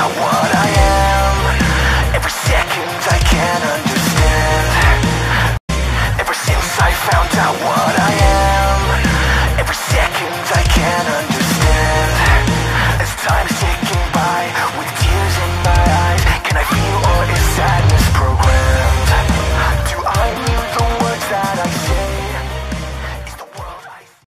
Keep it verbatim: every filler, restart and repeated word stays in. not what I am. Every second I can't understand, ever since I found out what I am.